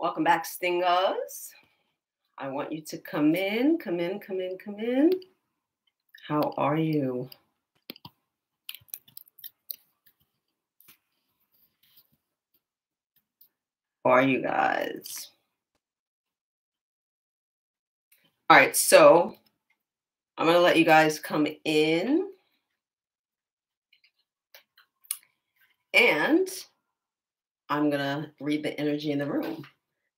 Welcome back, Stingers. I want you to come in, come in, come in, come in. How are you? How are you guys? All right, so I'm going to let you guys come in. And I'm going to read the energy in the room.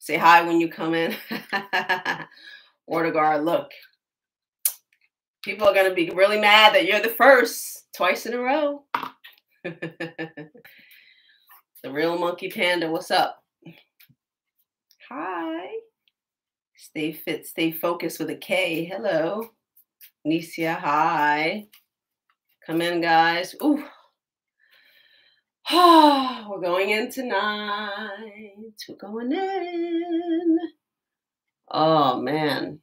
Say hi when you come in. Ordegar, look. People are going to be really mad that you're the first twice in a row. The real monkey panda, what's up? Hi. Stay fit, stay focused with a K. Hello. Nisia, hi. Come in, guys. Ooh. Oh, we're going in tonight. We're going in. Oh, man.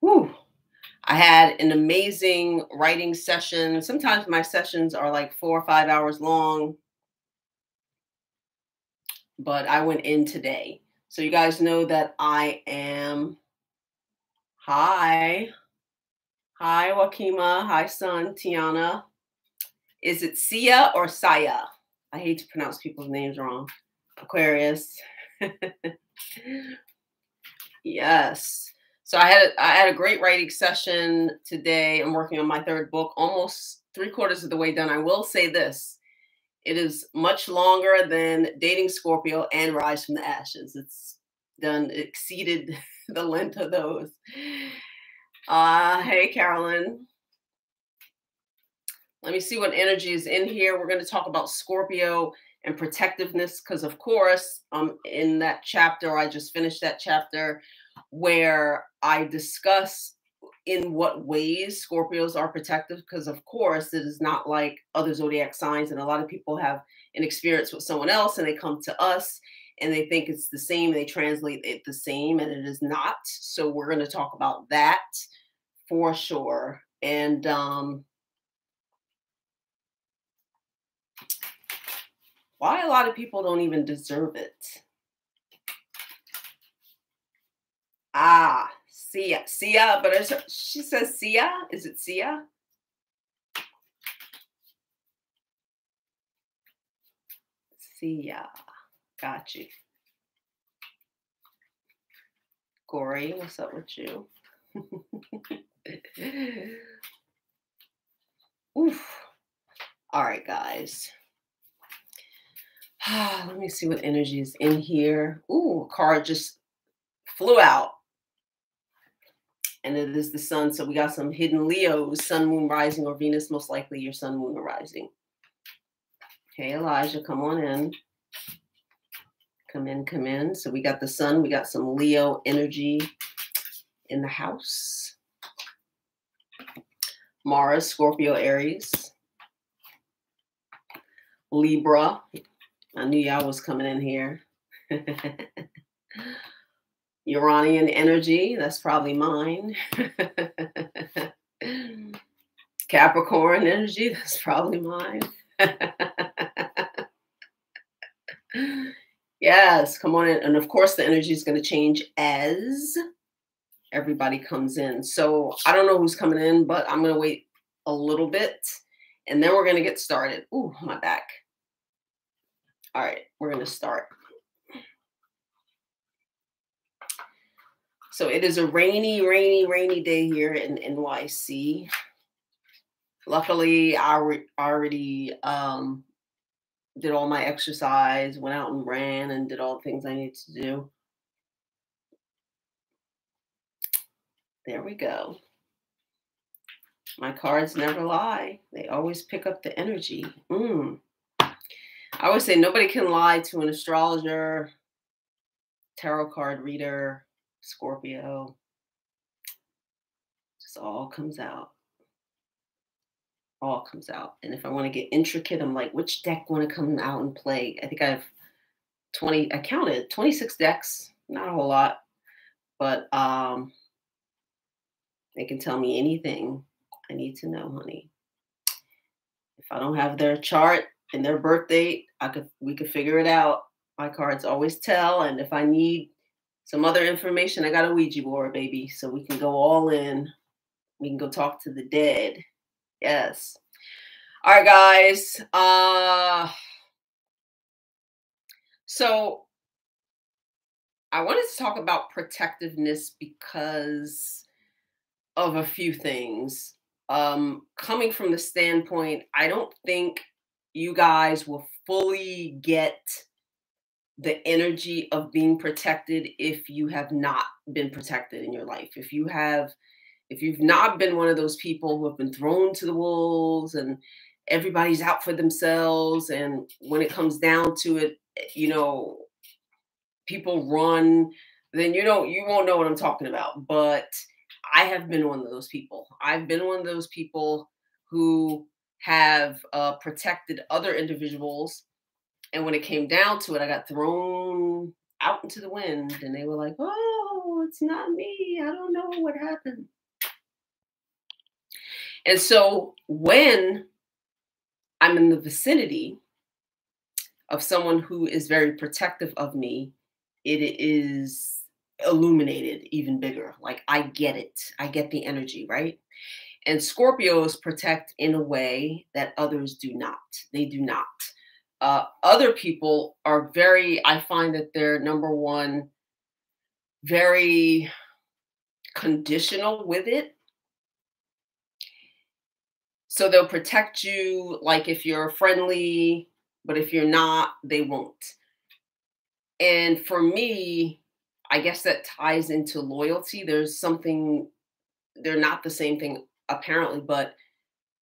Whew. I had an amazing writing session. Sometimes my sessions are like 4 or 5 hours long. But I went in today. So you guys know that I am... Hi. Hi, Wakima. Hi, son. Tiana. Is it Sia or Saya? I hate to pronounce people's names wrong. Aquarius. Yes. So I had a great writing session today. I'm working on my third book, almost 3/4 of the way done. I will say this. It is much longer than Dating Scorpio and Rise from the Ashes. It's done, it exceeded the length of those. Hey, Carolyn. Let me see what energy is in here. We're going to talk about Scorpio and protectiveness because, of course, in that chapter, I just finished that chapter where I discuss in what ways Scorpios are protective because, of course, it is not like other zodiac signs. And a lot of people have an experience with someone else and they come to us and they think it's the same. They translate it the same and it is not. So we're going to talk about that for sure. And, why a lot of people don't even deserve it. Ah, Sia. Sia, but she says Sia. Is it Sia? Sia. Got you. Corey, what's up with you? Oof. All right, guys. Let me see what energy is in here. Ooh, a card just flew out. And it is the sun. So we got some hidden Leos, sun, moon, rising, or Venus. Most likely your sun, moon, or rising. Okay, Elijah, come on in. Come in, come in. So we got the sun. We got some Leo energy in the house. Mars, Scorpio, Aries. Libra. I knew y'all was coming in here. Uranian energy, that's probably mine. Capricorn energy, that's probably mine. Yes, come on in. And of course the energy is going to change as everybody comes in. So I don't know who's coming in, but I'm going to wait a little bit and then we're going to get started. Ooh, my back. All right, we're going to start. So it is a rainy, rainy, rainy day here in NYC. Luckily, I already did all my exercise, went out and ran and did all the things I need to do. There we go. My cards never lie. They always pick up the energy. I always say nobody can lie to an astrologer, tarot card reader, Scorpio. Just all comes out. All comes out. And if I want to get intricate, I'm like, which deck want to come out and play? I think I have 26 decks. Not a whole lot. But they can tell me anything I need to know, honey. If I don't have their chart and their birth date, we could figure it out. My cards always tell, and if I need some other information, I got a Ouija board, baby, so we can go all in. We can go talk to the dead. Yes. All right, guys. So I wanted to talk about protectiveness because of a few things. Coming from the standpoint, I don't think you guys will fully get the energy of being protected if you have not been protected in your life. If you've not been one of those people who have been thrown to the wolves and everybody's out for themselves, and when it comes down to it, you know, people run, then you won't know what I'm talking about. But I have been one of those people. I've been one of those people who have protected other individuals. And when it came down to it, I got thrown out into the wind, and they were like, oh, it's not me. I don't know what happened. And so when I'm in the vicinity of someone who is very protective of me, it is illuminated even bigger. Like, I get it. I get the energy, right? And Scorpios protect in a way that others do not. They do not. Other people are very, I find that they're, number one, very conditional with it. So they'll protect you, like if you're friendly, but if you're not, they won't. And for me, I guess that ties into loyalty. There's something, they're not the same thing apparently, but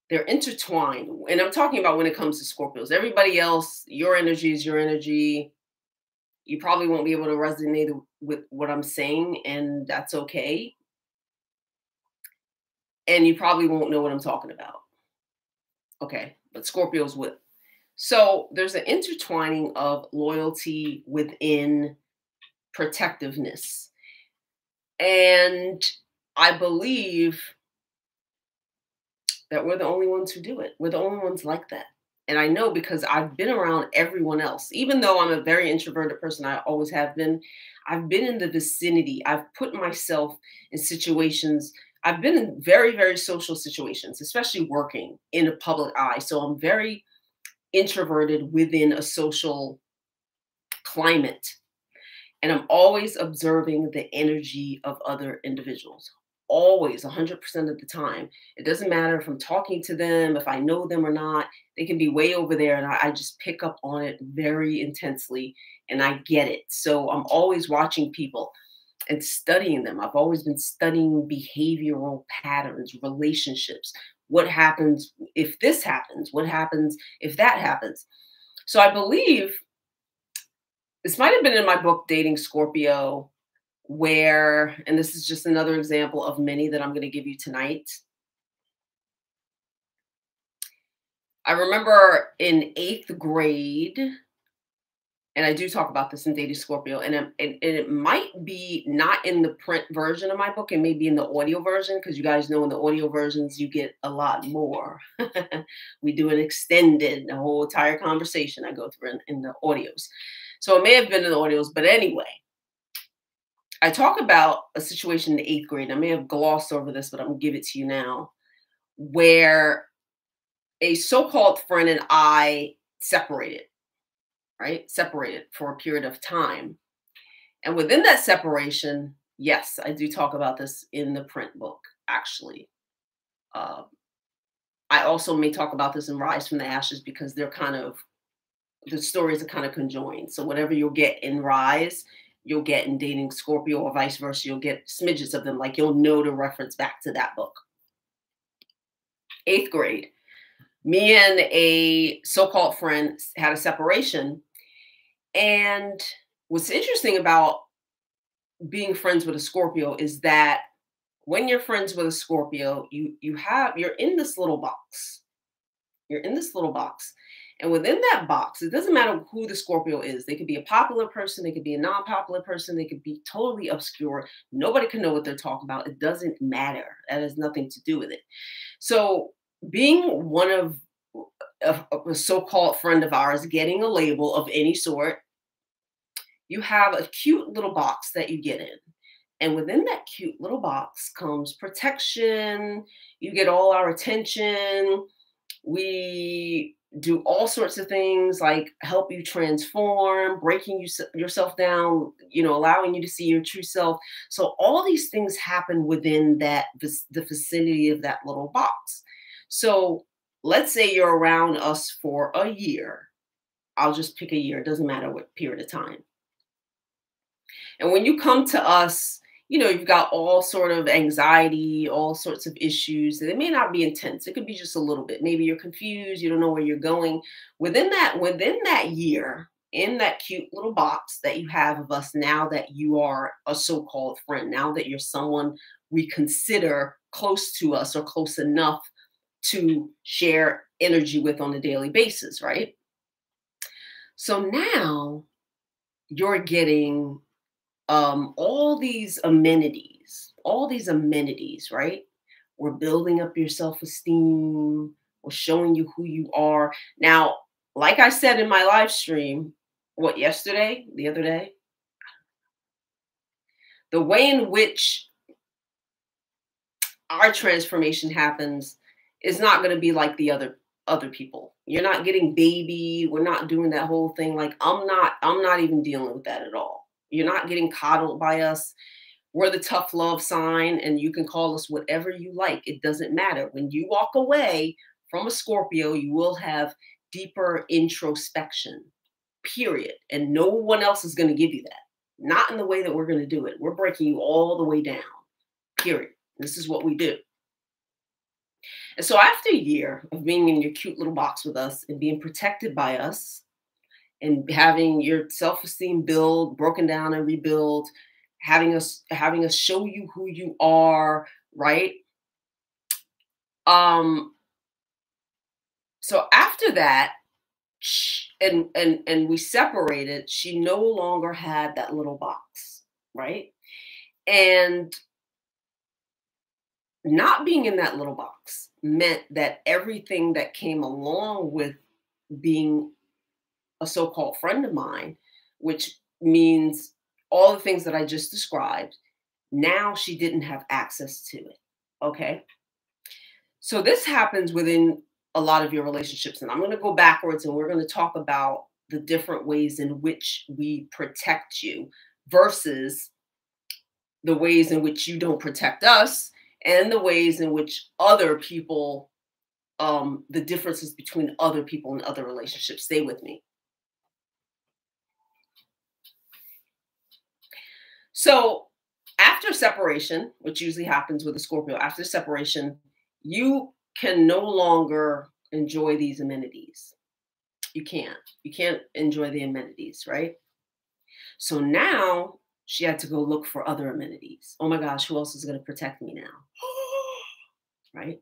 they're intertwined. And I'm talking about when it comes to Scorpios. Everybody else, your energy is your energy. You probably won't be able to resonate with what I'm saying, and that's okay. And you probably won't know what I'm talking about. Okay, but Scorpios would. So there's an intertwining of loyalty within protectiveness. And I believe that we're the only ones who do it. We're the only ones like that. And I know because I've been around everyone else. Even though I'm a very introverted person, I always have been. I've been in the vicinity. I've put myself in situations. I've been in very, very social situations, especially working in the public eye. So I'm very introverted within a social climate. And I'm always observing the energy of other individuals. Always, 100% of the time. It doesn't matter if I'm talking to them, if I know them or not. They can be way over there, and I just pick up on it very intensely, and I get it. So I'm always watching people and studying them. I've always been studying behavioral patterns, relationships. What happens if this happens? What happens if that happens? So I believe this might have been in my book, Dating Scorpio, where, and this is just another example of many that I'm going to give you tonight. I remember in 8th grade, and I do talk about this in Dating Scorpio, and it might be not in the print version of my book, it may be in the audio version, because you guys know in the audio versions, you get a lot more. We do an extended, the whole entire conversation I go through in the audios. So it may have been in the audios, but anyway, I talk about a situation in the 8th grade. I may have glossed over this, but I'm going to give it to you now, where a so-called friend and I separated, right? Separated for a period of time. And within that separation, yes, I do talk about this in the print book, actually. I also may talk about this in Rise from the Ashes, because they're kind of, the stories are kind of conjoined. So whatever you'll get in Rise, you'll get in Dating Scorpio, or vice versa. You'll get smidges of them. Like, you'll know to reference back to that book. 8th grade. Me and a so-called friend had a separation. And what's interesting about being friends with a Scorpio is that when you're friends with a Scorpio, you're in this little box. You're in this little box. And within that box, it doesn't matter who the Scorpio is. They could be a popular person. They could be a non-popular person. They could be totally obscure. Nobody can know what they're talking about. It doesn't matter. That has nothing to do with it. So being one of a so-called friend of ours, getting a label of any sort, you have a cute little box that you get in. And within that cute little box comes protection. You get all our attention. We do all sorts of things like help you transform, breaking yourself down, you know, allowing you to see your true self. So all these things happen within that, the vicinity of that little box. So let's say you're around us for a year. I'll just pick a year. It doesn't matter what period of time. And when you come to us, you know, you've got all sort of anxiety, all sorts of issues. And it may not be intense. It could be just a little bit. Maybe you're confused. You don't know where you're going. Within that year, in that cute little box that you have of us, now that you are a so-called friend, now that you're someone we consider close to us or close enough to share energy with on a daily basis, right? So now you're getting all these amenities, right? We're building up your self-esteem. We're showing you who you are. Now, like I said in my live stream, the other day, the way in which our transformation happens is not going to be like the other people. You're not getting baby. We're not doing that whole thing. Like, I'm not even dealing with that at all. You're not getting coddled by us. We're the tough love sign, and you can call us whatever you like. It doesn't matter. When you walk away from a Scorpio, you will have deeper introspection, period. And no one else is going to give you that. Not in the way that we're going to do it. We're breaking you all the way down, period. This is what we do. And so after a year of being in your cute little box with us and being protected by us, and having your self-esteem build, broken down and rebuild, having us show you who you are, right? So after that, and we separated, she no longer had that little box, right? And not being in that little box meant that everything that came along with being a so-called friend of mine, which means all the things that I just described, now she didn't have access to it, okay? So this happens within a lot of your relationships, and I'm going to go backwards, and we're going to talk about the different ways in which we protect you versus the ways in which you don't protect us, and the ways in which other people, the differences between other people and other relationships. Stay with me. So after separation, which usually happens with a Scorpio, after separation, you can no longer enjoy these amenities. You can't enjoy the amenities, right? So now she had to go look for other amenities. Oh my gosh, who else is going to protect me now? Right?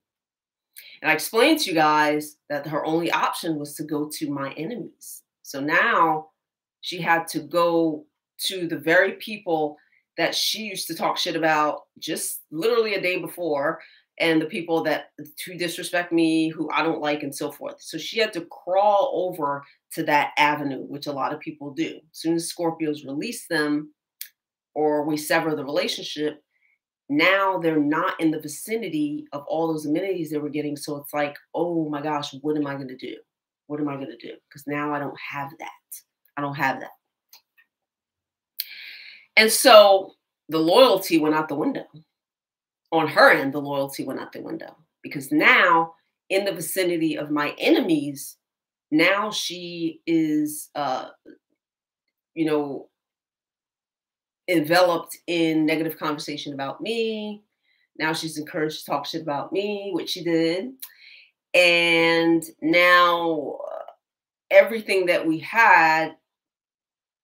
And I explained to you guys that her only option was to go to my enemies. So now she had to go to the very people that she used to talk shit about just literally a day before, and the people that who disrespect me, who I don't like, and so forth. So she had to crawl over to that avenue, which a lot of people do. As soon as Scorpios release them or we sever the relationship, now they're not in the vicinity of all those amenities they were getting. So it's like, oh my gosh, what am I going to do? What am I going to do? Because now I don't have that. I don't have that. And so the loyalty went out the window. On her end, the loyalty went out the window, because now in the vicinity of my enemies, now she is, you know, enveloped in negative conversation about me. Now she's encouraged to talk shit about me, which she did. And now everything that we had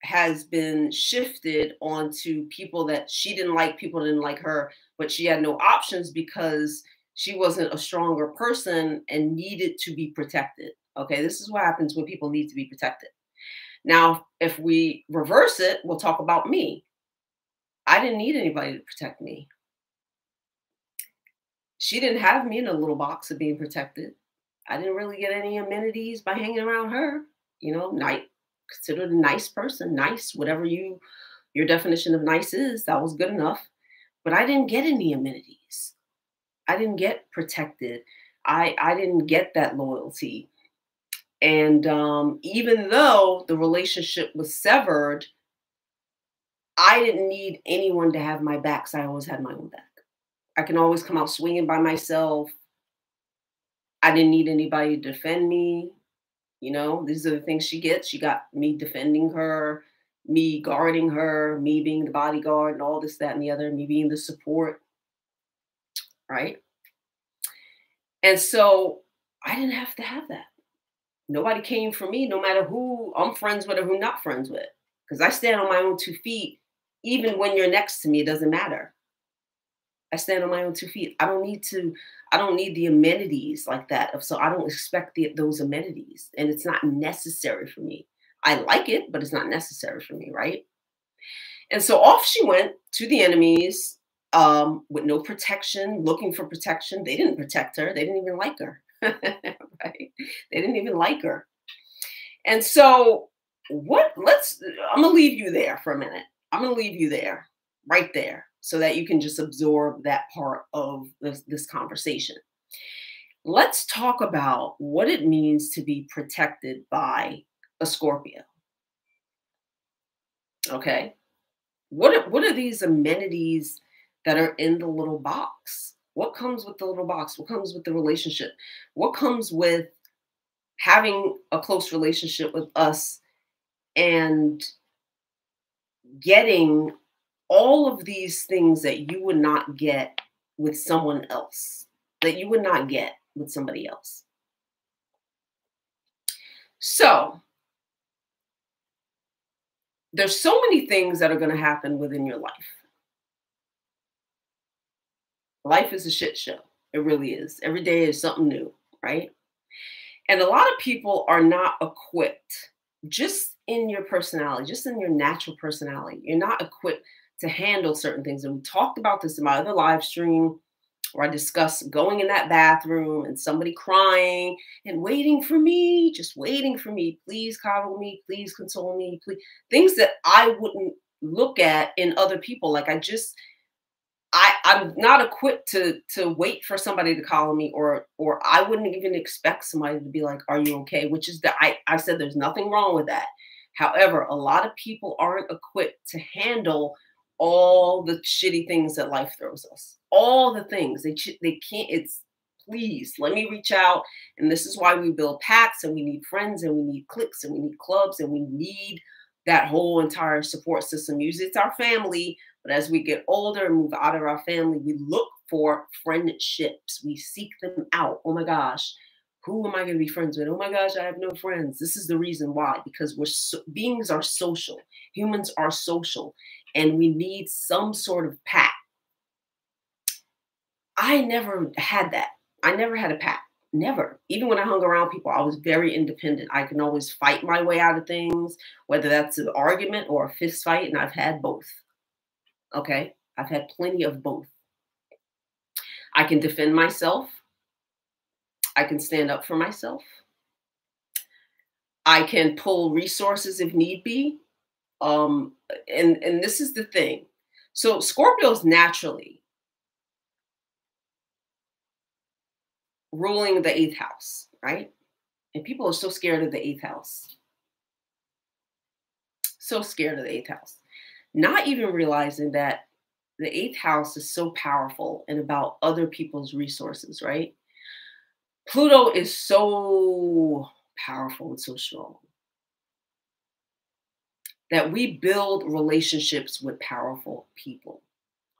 has been shifted onto people that she didn't like, people didn't like her, but she had no options because she wasn't a stronger person and needed to be protected. Okay, this is what happens when people need to be protected. Now, if we reverse it, we'll talk about me. I didn't need anybody to protect me. She didn't have me in a little box of being protected. I didn't really get any amenities by hanging around her. You know, night considered a nice person, nice, whatever your definition of nice is, that was good enough. But I didn't get any amenities. I didn't get protected. I didn't get that loyalty. And even though the relationship was severed, I didn't need anyone to have my back, so I always had my own back. I can always come out swinging by myself. I didn't need anybody to defend me. You know, these are the things she gets. She got me defending her, me guarding her, me being the bodyguard and all this, that, and the other, me being the support, right? And so I didn't have to have that. Nobody came for me, no matter who I'm friends with or who I'm not friends with. Because I stand on my own 2 feet. Even when you're next to me, it doesn't matter. I stand on my own 2 feet. I don't need the amenities like that. So I don't expect those amenities. And it's not necessary for me. I like it, but it's not necessary for me, right? And so off she went to the enemies with no protection, looking for protection. They didn't protect her. They didn't even like her. Right? They didn't even like her. And so I'm going to leave you there for a minute. I'm going to leave you there, right there, so that you can just absorb that part of this conversation. Let's talk about what it means to be protected by a Scorpio. Okay. What are these amenities that are in the little box? What comes with the little box? What comes with the relationship? What comes with having a close relationship with us and getting all of these things that you would not get with someone else, that you would not get with somebody else? So there's so many things that are going to happen within your life. Life is a shit show. It really is. Every day is something new, right? And a lot of people are not equipped, just in your personality, just in your natural personality. You're not equipped to handle certain things. And we talked about this in my other live stream where I discussed going in that bathroom and somebody crying and waiting for me, just waiting for me. Please coddle me. Please console me. Please. Things that I wouldn't look at in other people. Like I'm not equipped to wait for somebody to call me, or I wouldn't even expect somebody to be like, are you okay? Which is that I said, there's nothing wrong with that. However, a lot of people aren't equipped to handle all the shitty things that life throws us. All the things they can't, it's please let me reach out. And this is why we build packs, and we need friends, and we need cliques, and we need clubs, and we need that whole entire support system. Usually it's our family, but as we get older and move out of our family, we look for friendships. We seek them out. Oh my gosh, who am I going to be friends with? Oh my gosh, I have no friends. This is the reason why, because beings are social. Humans are social, and we need some sort of pack. I never had that. I never had a pack. Never. Even when I hung around people, I was very independent. I can always fight my way out of things, whether that's an argument or a fist fight, and I've had both. Okay? I've had plenty of both. I can defend myself. I can stand up for myself. I can pull resources if need be. And this is the thing. So Scorpios naturally ruling the 8th house, right? And people are so scared of the 8th house. So scared of the 8th house. Not even realizing that the 8th house is so powerful and about other people's resources, right? Pluto is so powerful and so strong that we build relationships with powerful people,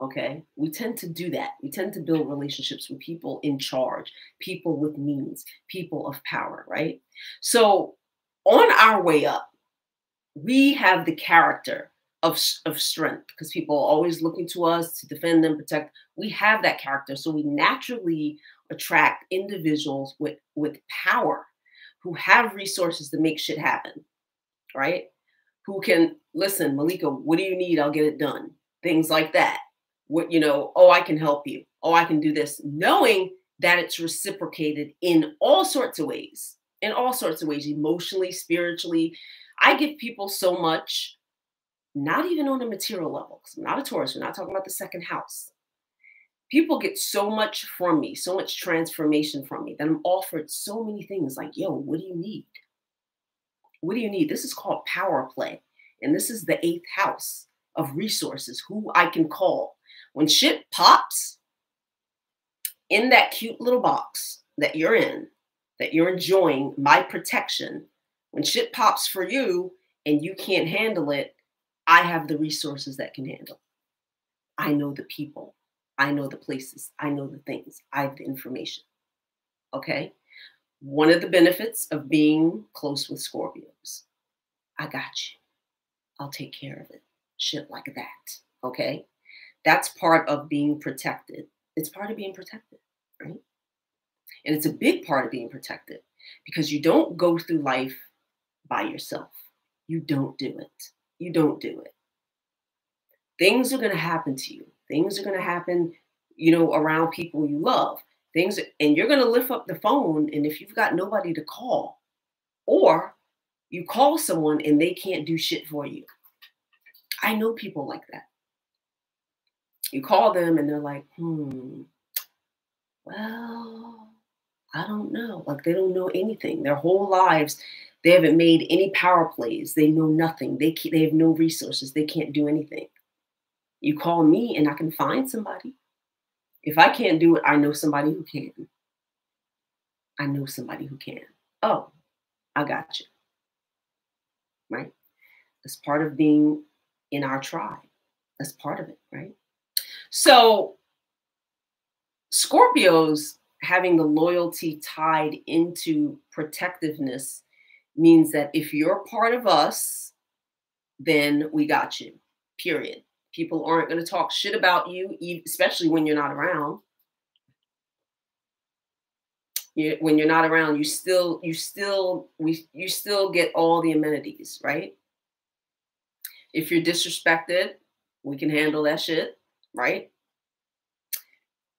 okay? We tend to do that. We tend to build relationships with people in charge, people with means, people of power, right? So on our way up, we have the character of strength, because people are always looking to us to defend them, protect. We have that character. So we naturally attract individuals with power, who have resources to make shit happen, right? Who can, listen, Malika, what do you need? I'll get it done. Things like that. What, you know, oh, I can help you. Oh, I can do this. Knowing that it's reciprocated in all sorts of ways, emotionally, spiritually. I give people so much, not even on a material level, because I'm not a Taurus. We're not talking about the second house. People get so much from me, so much transformation from me, that I'm offered so many things like, yo, what do you need? What do you need? This is called power play. And this is the 8th house of resources, who I can call. When shit pops in that cute little box that you're in, that you're enjoying my protection, when shit pops for you and you can't handle it, I have the resources that can handle it. I know the people. I know the places. I know the things. I have the information. Okay? One of the benefits of being close with Scorpios, I got you. I'll take care of it. Shit like that. Okay? That's part of being protected. It's part of being protected, right? And it's a big part of being protected because you don't go through life by yourself. You don't do it. You don't do it. Things are going to happen to you. Things are going to happen, you know, around people you love. Things, and you're going to lift up the phone, and if you've got nobody to call, or you call someone and they can't do shit for you. I know people like that. You call them and they're like, well, I don't know. Like they don't know anything. Their whole lives, they haven't made any power plays. They know nothing. They have no resources. They can't do anything. You call me and I can find somebody. If I can't do it, I know somebody who can. I know somebody who can. Oh, I got you. Right? That's part of being in our tribe. That's part of it, right? So Scorpios having the loyalty tied into protectiveness means that if you're part of us, then we got you, period. People aren't going to talk shit about you, especially when you're not around. When you're not around, you still get all the amenities, right? If you're disrespected, we can handle that shit, right?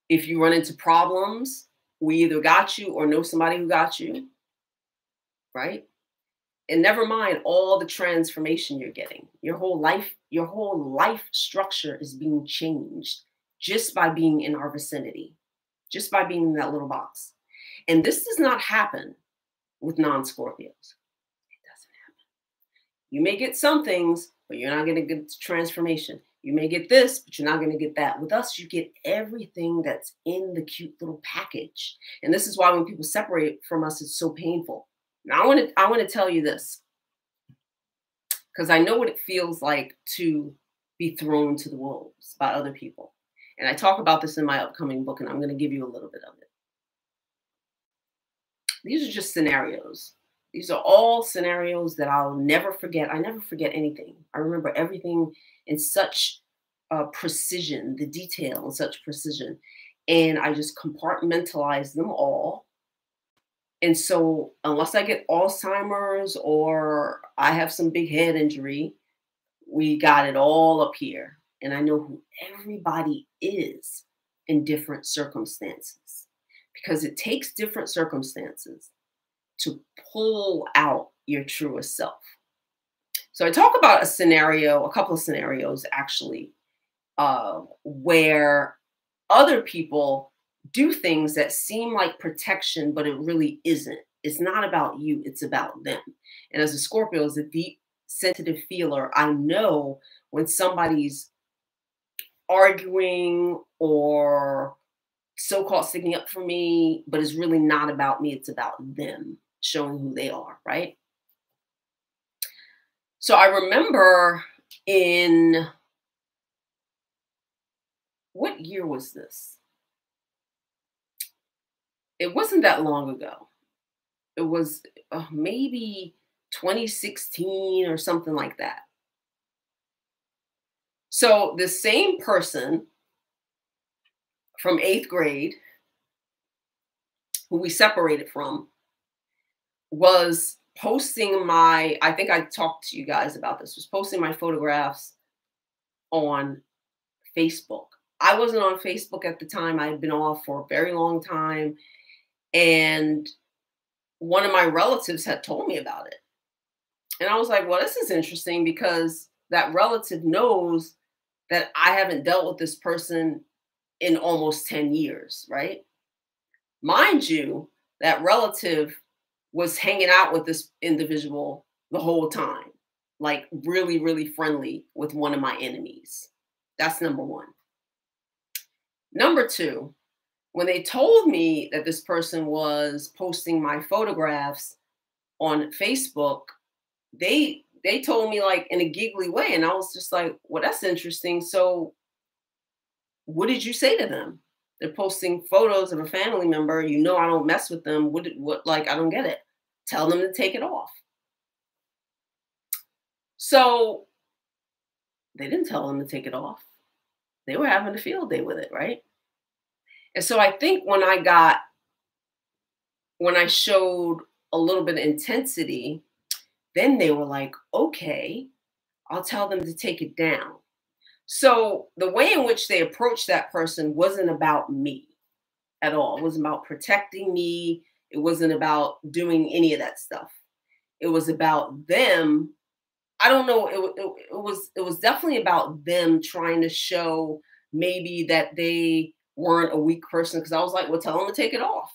If you run into problems, we either got you or know somebody who got you, right? And never mind all the transformation you're getting. Your whole life structure is being changed just by being in our vicinity, just by being in that little box. And this does not happen with non-Scorpios. It doesn't happen. You may get some things, but you're not going to get transformation. You may get this, but you're not going to get that. With us, you get everything that's in the cute little package. And this is why when people separate from us, it's so painful. Now, I want to tell you this, because I know what it feels like to be thrown to the wolves by other people. And I talk about this in my upcoming book, and I'm going to give you a little bit of it. These are just scenarios. These are all scenarios that I'll never forget. I never forget anything. I remember everything in such precision, the detail in such precision. And I just compartmentalize them all. And so unless I get Alzheimer's or I have some big head injury, we got it all up here. And I know who everybody is in different circumstances because it takes different circumstances to pull out your truest self. So I talk about a scenario, a couple of scenarios actually, where other people do things that seem like protection, but it really isn't. It's not about you. It's about them. And as a Scorpio, as a deep, sensitive feeler, I know when somebody's arguing or so-called sticking up for me, but it's really not about me. It's about them showing who they are, right? So I remember in, what year was this? It wasn't that long ago. It was maybe 2016 or something like that. So the same person from 8th grade who we separated from was posting my, I think I talked to you guys about this, was posting my photographs on Facebook. I wasn't on Facebook at the time. I had been off for a very long time. And one of my relatives had told me about it. And I was like, well, this is interesting because that relative knows that I haven't dealt with this person in almost 10 years, right? Mind you, that relative was hanging out with this individual the whole time, like really, really friendly with one of my enemies. That's number one. Number two, when they told me that this person was posting my photographs on Facebook, they told me like in a giggly way. And I was just like, well, that's interesting. So what did you say to them? They're posting photos of a family member. You know, I don't mess with them. What, like, I don't get it. Tell them to take it off. So they didn't tell them to take it off. They were having a field day with it, right? And so I think when I showed a little bit of intensity, then they were like, okay, I'll tell them to take it down. So the way in which they approached that person wasn't about me at all. It wasn't about protecting me. It wasn't about doing any of that stuff. It was about them. I don't know. It was definitely about them trying to show maybe that they weren't a weak person, because I was like, well, tell them to take it off.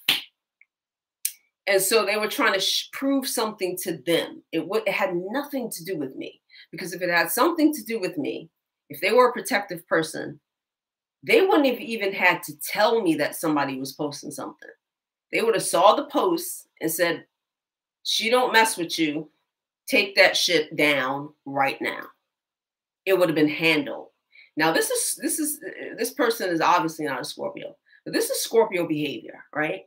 And so they were trying to prove something to them. It had nothing to do with me, because if it had something to do with me, if they were a protective person, they wouldn't have even had to tell me that somebody was posting something. They would have saw the post and said, she don't mess with you. Take that shit down right now. It would have been handled. Now, this person is obviously not a Scorpio, but this is Scorpio behavior, right?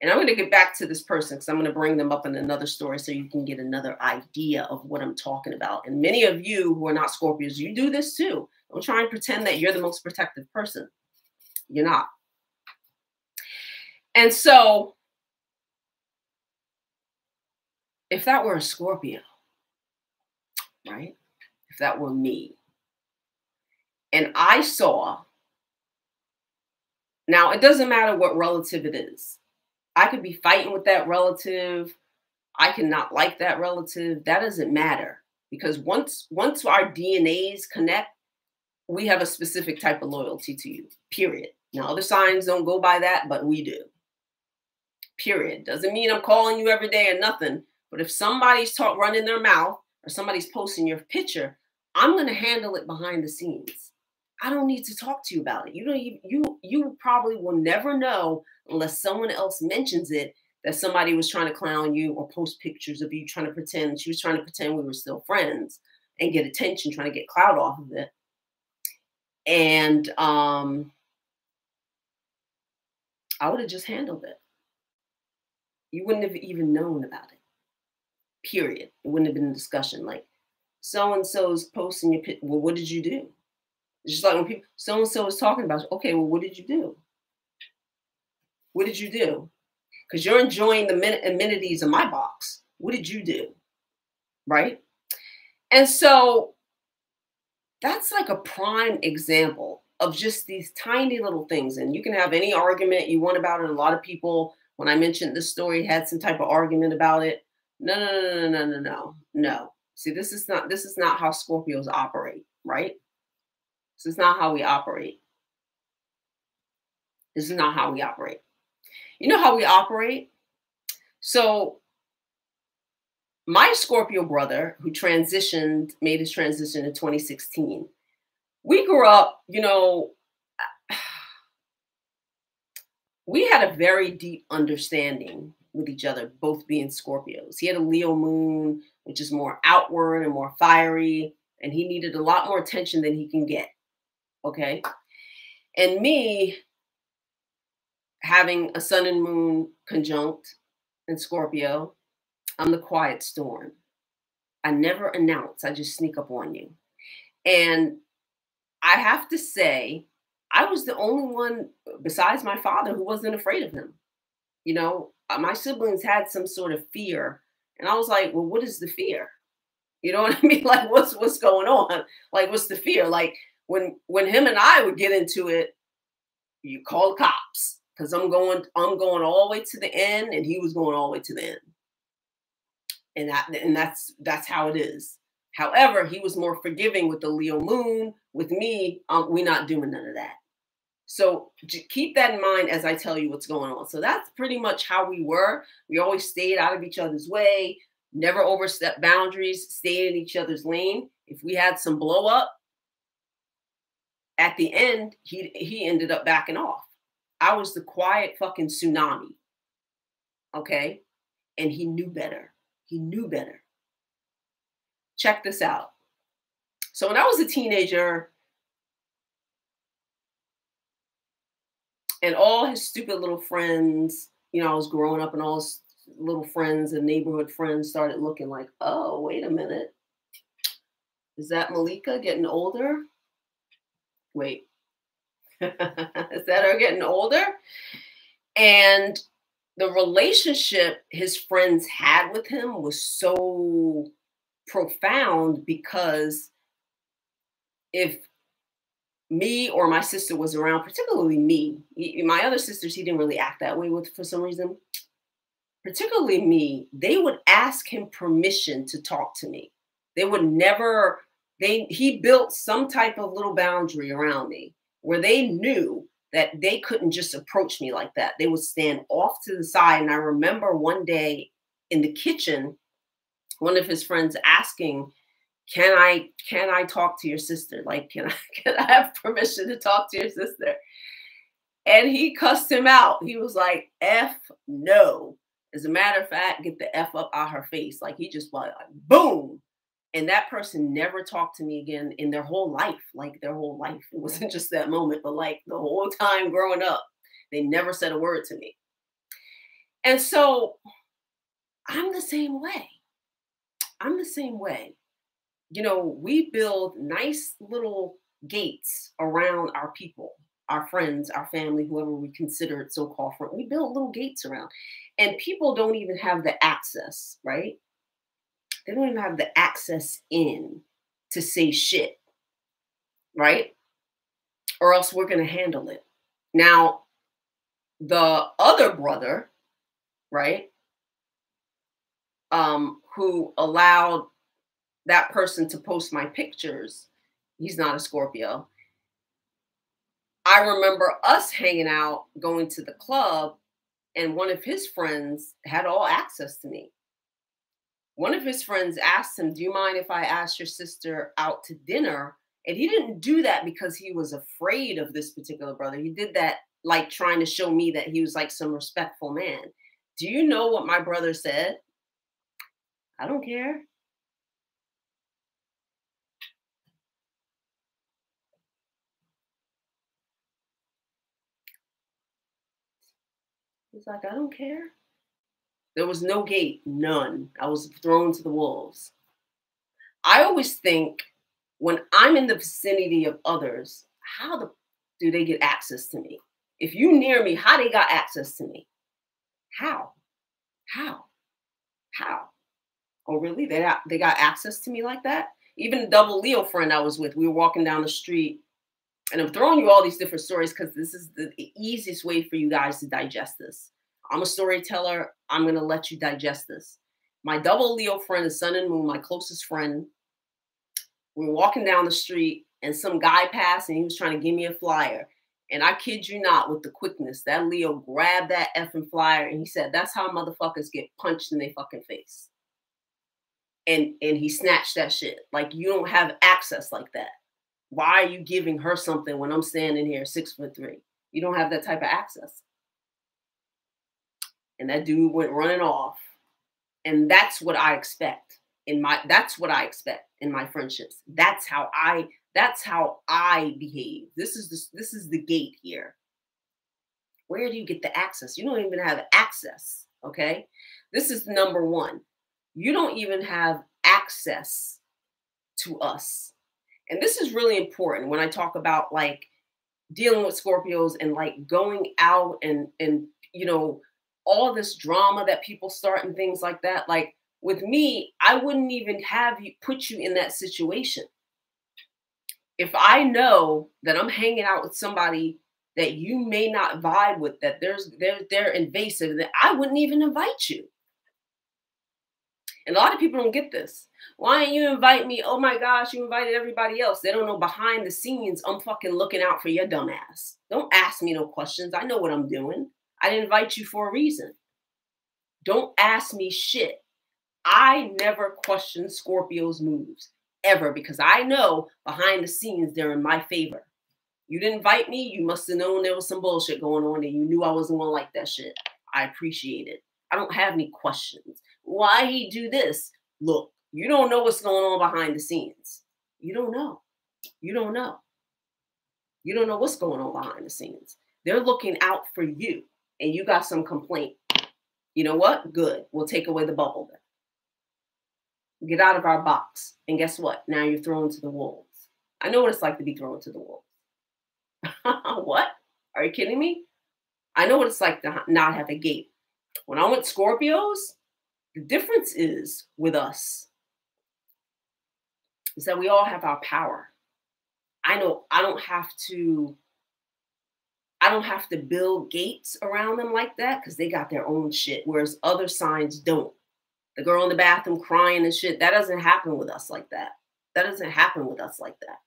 And I'm going to get back to this person because I'm going to bring them up in another story so you can get another idea of what I'm talking about. And many of you who are not Scorpios, you do this too. Don't try and pretend that you're the most protective person. You're not. And so if that were a Scorpio, right? If that were me, and I saw, now it doesn't matter what relative it is. I could be fighting with that relative. I cannot like that relative. That doesn't matter, because once our DNAs connect, we have a specific type of loyalty to you, period. Now, other signs don't go by that, but we do, period. Doesn't mean I'm calling you every day or nothing, but if somebody's running their mouth or somebody's posting your picture, I'm going to handle it behind the scenes. I don't need to talk to you about it. You don't even, you probably will never know unless someone else mentions it that somebody was trying to clown you or post pictures of you trying to pretend. She was trying to pretend we were still friends and get attention, trying to get clout off of it. And I would have just handled it. You wouldn't have even known about it, period. It wouldn't have been a discussion like, so-and-so's posting your picture. Well, what did you do? It's just like when people, so-and-so is talking about you. Okay, well, what did you do? What did you do? Because you're enjoying the amenities of my box. What did you do? Right? And so that's like a prime example of just these tiny little things. And you can have any argument you want about it. A lot of people, when I mentioned this story, had some type of argument about it. No, no, no, no, no, no, no, no. See, this is not how Scorpios operate, right? This is not how we operate. This is not how we operate. You know how we operate? So my Scorpio brother, who transitioned, made his transition in 2016, we grew up, you know, we had a very deep understanding with each other, both being Scorpios. He had a Leo moon, which is more outward and more fiery, and he needed a lot more attention than he can get, okay? And me, having a sun and moon conjunct in Scorpio, I'm the quiet storm. I never announce, I just sneak up on you. And I have to say, I was the only one besides my father who wasn't afraid of him. You know, my siblings had some sort of fear. And I was like, well, what is the fear? You know what I mean? Like, what's going on? Like, what's the fear? Like, when him and I would get into it, you call the cops. Because I'm going all the way to the end, and he was going all the way to the end. And that's how it is. However, he was more forgiving with the Leo moon. With me, we're not doing none of that. So keep that in mind as I tell you what's going on. So that's pretty much how we were. We always stayed out of each other's way, never overstepped boundaries, stayed in each other's lane. If we had some blow up, at the end, he ended up backing off. I was the quiet fucking tsunami. Okay? And he knew better. He knew better. Check this out. So when I was a teenager, and all his stupid little friends, you know, I was growing up and all his little friends and neighborhood friends started looking like, oh, wait a minute. Is that Malika getting older? Wait, is that her getting older? And the relationship his friends had with him was so profound because if me or my sister was around, particularly me, my other sisters, he didn't really act that way with for some reason, particularly me, they would ask him permission to talk to me. They would never, he built some type of little boundary around me where they knew that they couldn't just approach me like that. They would stand off to the side. And I remember one day in the kitchen, one of his friends asking, can I talk to your sister? Like, can I have permission to talk to your sister? And he cussed him out. He was like, F no. As a matter of fact, get the F up out her face. Like he just like, boom. And that person never talked to me again in their whole life, like their whole life. It wasn't just that moment, but like the whole time growing up, they never said a word to me. And so I'm the same way. I'm the same way. You know, we build nice little gates around our people, our friends, our family, whoever we consider so-called friend. We build little gates around. And people don't even have the access, right? They don't even have the access in to say shit, right? Or else we're going to handle it. Now, the other brother, right, who allowed that person to post my pictures, he's not a Scorpio. I remember us hanging out, going to the club, and one of his friends had all access to me. One of his friends asked him, do you mind if I ask your sister out to dinner? And he didn't do that because he was afraid of this particular brother. He did that like trying to show me that he was like some respectful man. Do you know what my brother said? I don't care. He's like, I don't care. There was no gate, none. I was thrown to the wolves. I always think when I'm in the vicinity of others, how do they get access to me? If you near me, how they got access to me? How? Oh, really? They got access to me like that? Even a double Leo friend I was with, we were walking down the street, and I'm throwing you all these different stories because this is the easiest way for you guys to digest this. I'm a storyteller. I'm going to let you digest this. My double Leo friend, the sun and moon, my closest friend, we're walking down the street and some guy passed and he was trying to give me a flyer. And I kid you not, with the quickness, that Leo grabbed that effing flyer and he said, that's how motherfuckers get punched in their fucking face. And he snatched that shit. Like, you don't have access like that. Why are you giving her something when I'm standing here 6'3"? You don't have that type of access. And that dude went running off. And that's what I expect in my, that's what I expect in my friendships. That's how I behave. This is the gate here. Where do you get the access? You don't even have access. Okay. This is number one. You don't even have access to us. And this is really important when I talk about like dealing with Scorpios and like going out and, you know, all this drama that people start and things like that. Like with me, I wouldn't even have you put you in that situation. If I know that I'm hanging out with somebody that you may not vibe with, that they're invasive, that I wouldn't even invite you. And a lot of people don't get this. Why didn't you invite me? Oh my gosh, you invited everybody else. They don't know behind the scenes, I'm fucking looking out for your dumb ass. Don't ask me no questions. I know what I'm doing. I didn't invite you for a reason. Don't ask me shit. I never question Scorpio's moves ever because I know behind the scenes they're in my favor. You didn't invite me. You must have known there was some bullshit going on and you knew I wasn't going to like that shit. I appreciate it. I don't have any questions. Why he do this? Look, you don't know what's going on behind the scenes. You don't know. You don't know. You don't know what's going on behind the scenes. They're looking out for you and you got some complaint. You know what? Good. We'll take away the bubble then. Get out of our box. And guess what? Now you're thrown to the wolves. I know what it's like to be thrown to the wolves. What? Are you kidding me? I know what it's like to not have a gate. When I went Scorpios, the difference is with us is that we all have our power. I know I don't have to build gates around them like that because they got their own shit, whereas other signs don't. The girl in the bathroom crying and shit, that doesn't happen with us like that. That doesn't happen with us like that.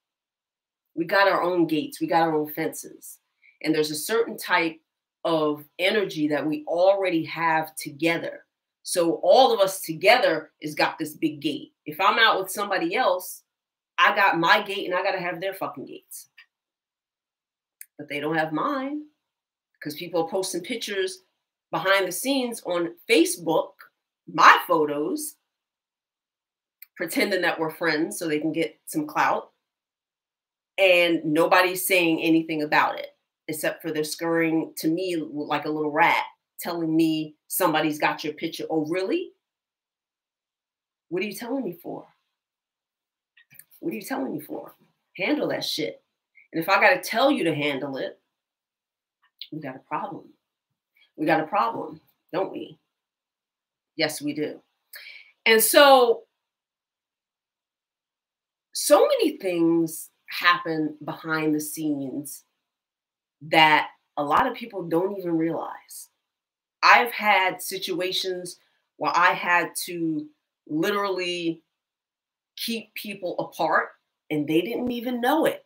We got our own gates. We got our own fences. And there's a certain type of energy that we already have together. So all of us together has got this big gate. If I'm out with somebody else, I got my gate and I got to have their fucking gates. But they don't have mine because people are posting pictures behind the scenes on Facebook, my photos, pretending that we're friends so they can get some clout. And nobody's saying anything about it, except for they're scurrying to me like a little rat, telling me somebody's got your picture. Oh, really? What are you telling me for? What are you telling me for? Handle that shit. And if I got to tell you to handle it, we got a problem. We got a problem, don't we? Yes, we do. And so many things happen behind the scenes that a lot of people don't even realize. I've had situations where I had to literally keep people apart and they didn't even know it.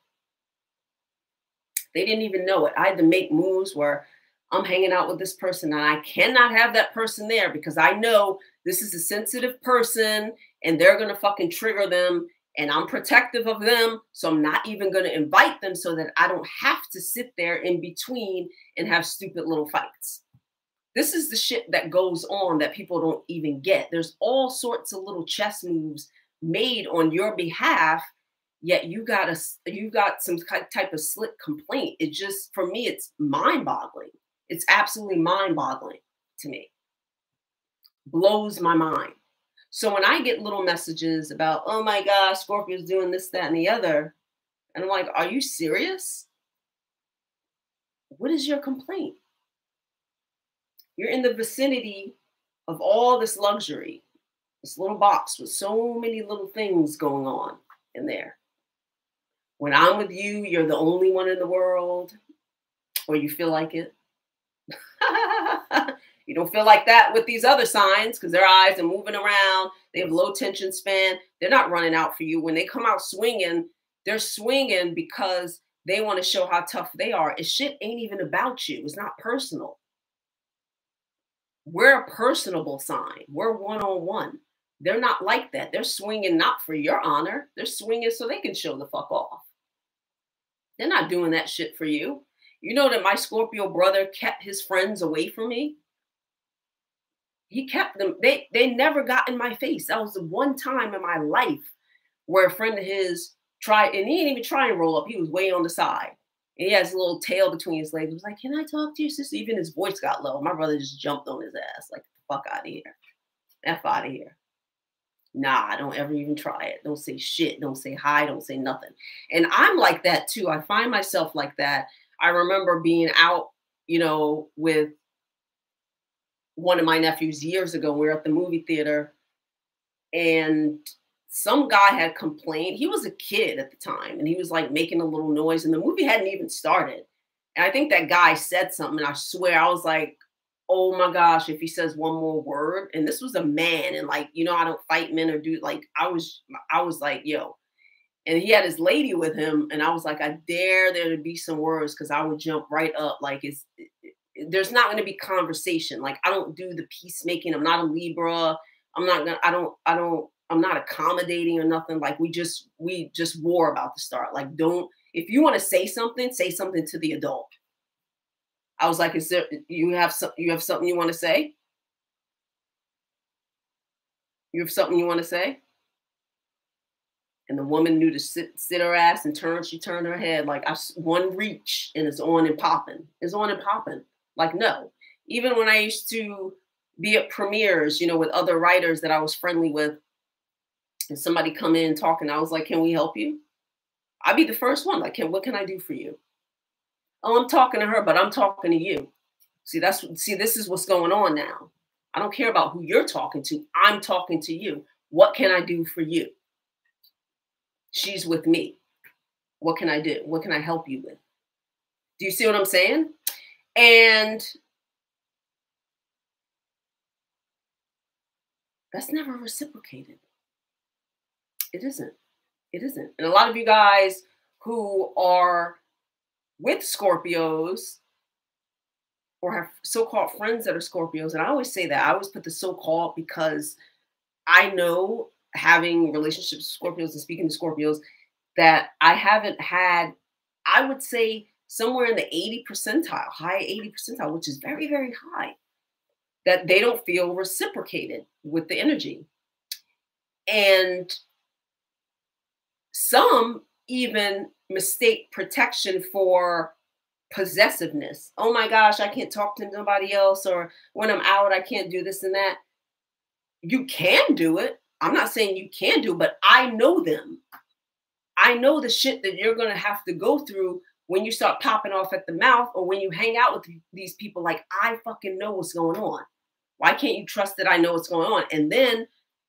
They didn't even know it. I had to make moves where I'm hanging out with this person and I cannot have that person there because I know this is a sensitive person and they're going to fucking trigger them. And I'm protective of them, so I'm not even going to invite them so that I don't have to sit there in between and have stupid little fights. This is the shit that goes on that people don't even get. There's all sorts of little chess moves made on your behalf, yet you got some type of slick complaint. It just, for me, it's mind-boggling. It's absolutely mind-boggling to me. Blows my mind. So when I get little messages about, oh my gosh, Scorpio's doing this, that, and the other, and I'm like, are you serious? What is your complaint? You're in the vicinity of all this luxury, this little box with so many little things going on in there. When I'm with you, you're the only one in the world, or you feel like it. You don't feel like that with these other signs because their eyes are moving around. They have low attention span. They're not running out for you. When they come out swinging, they're swinging because they want to show how tough they are. And shit ain't even about you. It's not personal. We're a personable sign. We're one-on-one. They're not like that. They're swinging not for your honor. They're swinging so they can show the fuck off. They're not doing that shit for you. You know that my Scorpio brother kept his friends away from me? He kept them. They never got in my face. That was the one time in my life where a friend of his tried, and he didn't even try and roll up. He was way on the side. And he has a little tail between his legs. He was like, can I talk to your sister? Even his voice got low. My brother just jumped on his ass. Like, fuck out of here. F out of here. Nah, don't ever even try it. Don't say shit. Don't say hi. Don't say nothing. And I'm like that too. I find myself like that. I remember being out, you know, with one of my nephews years ago. We were at the movie theater and some guy had complained. He was a kid at the time and he was like making a little noise and the movie hadn't even started. And I think that guy said something and I swear I was like, oh my gosh, if he says one more word, and this was a man, and like, you know, I don't fight men or do, like, I was like, yo, and he had his lady with him, and I was like, I dare there to be some words, because I would jump right up, like, there's not going to be conversation. Like, I don't do the peacemaking. I'm not a Libra. I'm not accommodating or nothing. Like, we just war about to start. Like, don't, if you want to say something to the adult. I was like, is there, you have something you want to say? You have something you want to say? And the woman knew to sit her ass and turn. She turned her head. Like, one reach and it's on and popping. It's on and popping. Like, no. Even when I used to be at premieres, you know, with other writers that I was friendly with, and somebody come in talking, I was like, can we help you? I'd be the first one. Like, what can I do for you? Oh, I'm talking to her, but I'm talking to you. See, this is what's going on now. I don't care about who you're talking to. I'm talking to you. What can I do for you? She's with me. What can I do? What can I help you with? Do you see what I'm saying? And that's never reciprocated. It isn't. It isn't. And a lot of you guys who are with Scorpios or have so-called friends that are Scorpios, and I always say that. I always put the so-called because I know, having relationships with Scorpios and speaking to Scorpios, that I haven't had, I would say somewhere in the 80 percentile, high 80 percentile, which is very, very high, that they don't feel reciprocated with the energy. And some even mistake protection for possessiveness. Oh my gosh, I can't talk to nobody else, or when I'm out, I can't do this and that. You can do it. I'm not saying you can do, but I know them. I know the shit that you're going to have to go through when you start popping off at the mouth, or when you hang out with these people. Like, I fucking know what's going on. Why can't you trust that I know what's going on? And then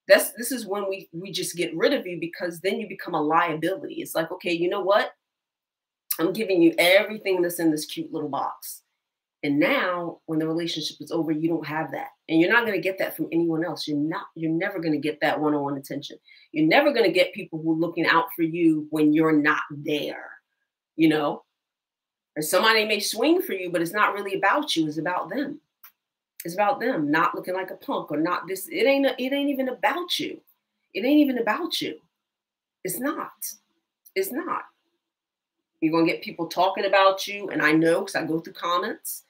this is when we just get rid of you, because then you become a liability. It's like, okay, you know what? I'm giving you everything that's in this cute little box. And now when the relationship is over, you don't have that. And you're not going to get that from anyone else. You're never going to get that one-on-one attention. You're never going to get people who are looking out for you when you're not there, you know? And somebody may swing for you, but it's not really about you. It's about them. It's about them not looking like a punk or not this. It ain't even about you. It ain't even about you. It's not. It's not. You're going to get people talking about you. And I know, because I go through comments.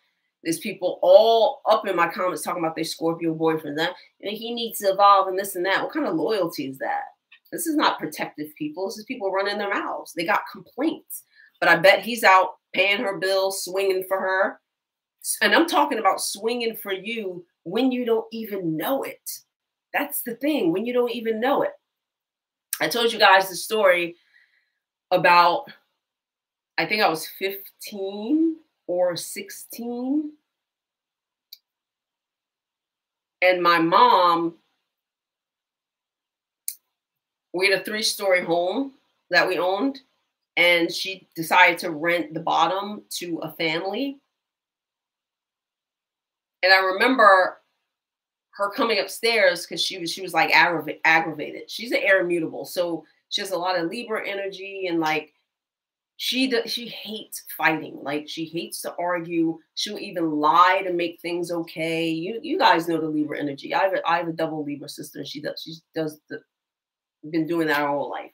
There's people all up in my comments talking about their Scorpio boyfriend. That, and he needs to evolve and this and that. What kind of loyalty is that? This is not protective people. This is people running their mouths. They got complaints. But I bet he's out paying her bills, swinging for her. And I'm talking about swinging for you when you don't even know it. That's the thing, when you don't even know it. I told you guys the story about, I think I was 15 or 16. And my mom, we had a three-story home that we owned, and she decided to rent the bottom to a family. And I remember her coming upstairs because she was like aggravated. She's an air mutable, so she has a lot of Libra energy, and like she hates fighting. Like, she hates to argue. She'll even lie to make things okay. You guys know the Libra energy. I have a double Libra sister, and she's been doing that her whole life.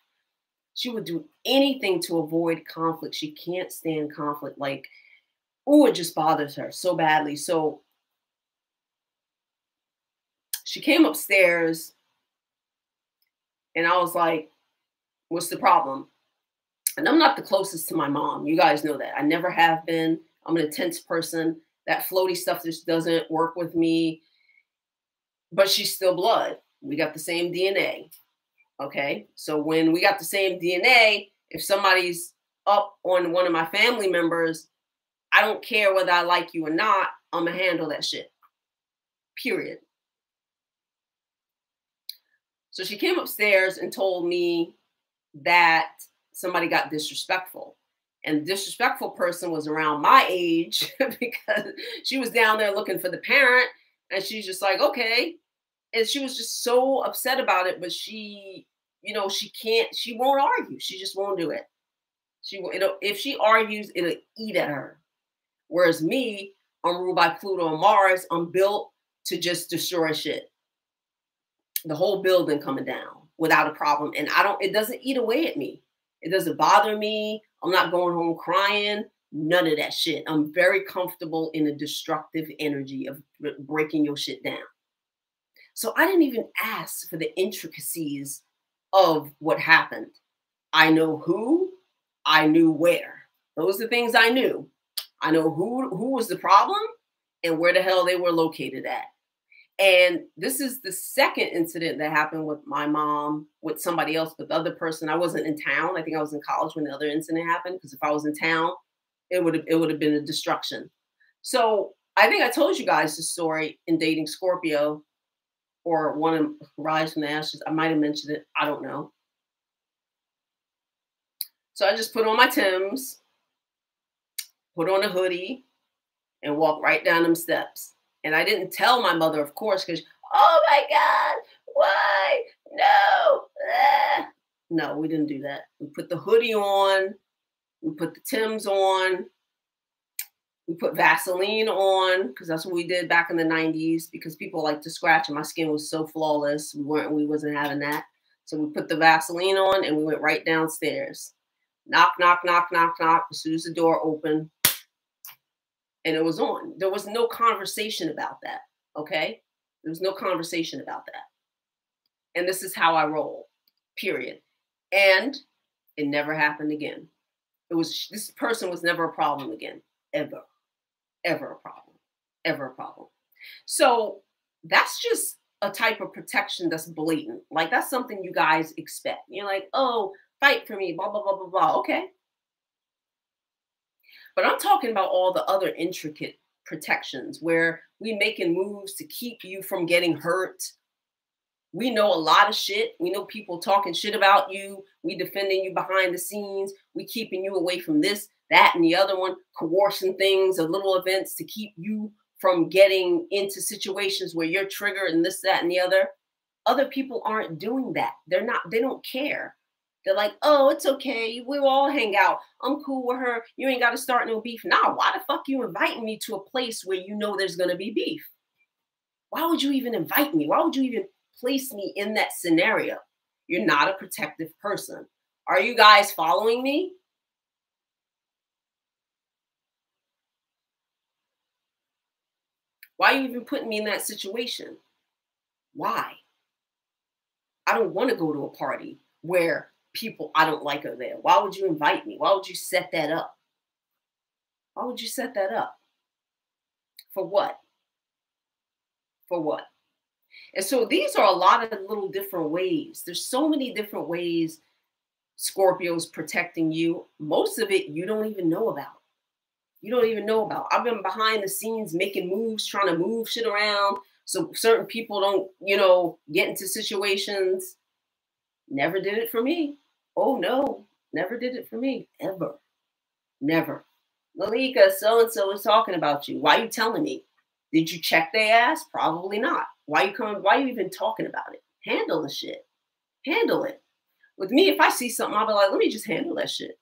She would do anything to avoid conflict. She can't stand conflict. Like, oh, it just bothers her so badly. So she came upstairs, and I was like, what's the problem? And I'm not the closest to my mom. You guys know that. I never have been. I'm an intense person. That floaty stuff just doesn't work with me. But she's still blood. We got the same DNA. Okay? So when we got the same DNA, if somebody's up on one of my family members, I don't care whether I like you or not. I'm going to handle that shit. Period. So she came upstairs and told me that somebody got disrespectful. And the disrespectful person was around my age because she was down there looking for the parent. And she's just like, okay. And she was just so upset about it. But she, you know, she won't argue. She just won't do it. If she argues, it'll eat at her. Whereas me, I'm ruled by Pluto and Mars. I'm built to just destroy shit. The whole building coming down without a problem. And it doesn't eat away at me. It doesn't bother me. I'm not going home crying. None of that shit. I'm very comfortable in a destructive energy of breaking your shit down. So I didn't even ask for the intricacies of what happened. I know who. I knew where. Those are the things I knew. I know who was the problem and where the hell they were located at. And this is the second incident that happened with my mom, with somebody else, with the other person. I wasn't in town. I think I was in college when the other incident happened, because if I was in town, it would have been a destruction. So I think I told you guys the story in Dating Scorpio, or one of Rise from the Ashes. I might have mentioned it. I don't know. So I just put on my Timbs, put on a hoodie, and walked right down them steps. And I didn't tell my mother, of course, because, oh my God, why? No. Ah. No, we didn't do that. We put the hoodie on. We put the Timbs on. We put Vaseline on, because that's what we did back in the 90s, because people like to scratch, and my skin was so flawless. We wasn't having that. So we put the Vaseline on, and we went right downstairs. Knock, knock, knock, knock, knock. As soon as the door opened, and it was on. There was no conversation about that, okay? There was no conversation about that. And this is how I roll, period. And it never happened again. This person was never a problem again, ever. Ever a problem. Ever a problem. So that's just a type of protection that's blatant. Like, that's something you guys expect. You're like, oh, fight for me, blah, blah, blah, blah, blah. Okay. But I'm talking about all the other intricate protections where we making moves to keep you from getting hurt. We know a lot of shit. We know people talking shit about you. We defending you behind the scenes. We keeping you away from this, that, and the other one. Coercing things or little events to keep you from getting into situations where you're triggered and this, that, and the other. Other people aren't doing that. They don't care. They're like, oh, it's okay. We'll all hang out. I'm cool with her. You ain't got to start no beef. Nah, why the fuck you inviting me to a place where you know there's going to be beef? Why would you even invite me? Why would you even place me in that scenario? You're not a protective person. Are you guys following me? Why are you even putting me in that situation? Why? I don't want to go to a party where people I don't like are there. Why would you invite me? Why would you set that up? Why would you set that up? For what? For what? And so these are a lot of little different ways. There's so many different ways Scorpio's protecting you. Most of it you don't even know about. You don't even know about. I've been behind the scenes making moves, trying to move shit around so certain people don't, you know, get into situations. Never did it for me. Oh, no. Never did it for me. Ever. Never. Malika, so-and-so is talking about you. Why are you telling me? Did you check their ass? Probably not. Why are you even talking about it? Handle the shit. Handle it. With me, if I see something, I'll be like, let me just handle that shit.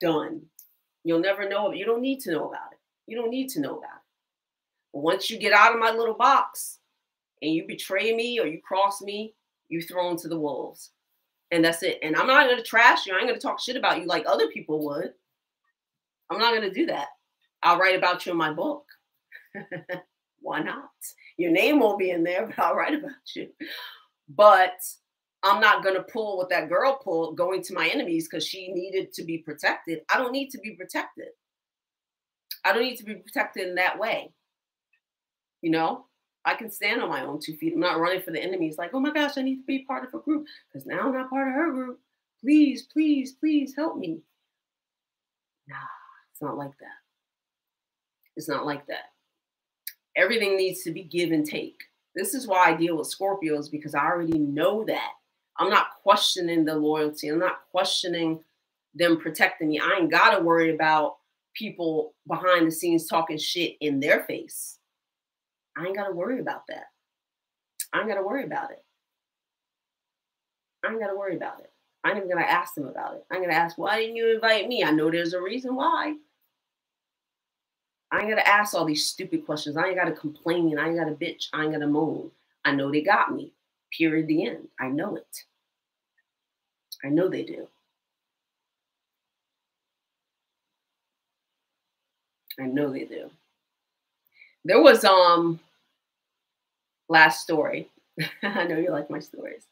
Done. You'll never know. You don't need to know about it. You don't need to know about it. But once you get out of my little box and you betray me or you cross me, you thrown to the wolves, and that's it. And I'm not going to trash you. I ain't going to talk shit about you like other people would. I'm not going to do that. I'll write about you in my book. Why not? Your name won't be in there, but I'll write about you. But I'm not going to pull what that girl pulled, going to my enemies because she needed to be protected. I don't need to be protected. I don't need to be protected in that way. You know? I can stand on my own 2 feet. I'm not running for the enemies like, oh my gosh, I need to be part of a group because now I'm not part of her group. Please, please, please help me. Nah, it's not like that. It's not like that. Everything needs to be give and take. This is why I deal with Scorpios, because I already know that. I'm not questioning the loyalty. I'm not questioning them protecting me. I ain't got to worry about people behind the scenes talking shit in their face. I ain't got to worry about that. I ain't got to worry about it. I ain't got to worry about it. I ain't even going to ask them about it. I'm going to ask, why didn't you invite me? I know there's a reason why. I ain't got to ask all these stupid questions. I ain't got to complain. I ain't got to bitch. I ain't going to moan. I know they got me. Period. The end. I know it. I know they do. I know they do. There was last story. I know you like my stories.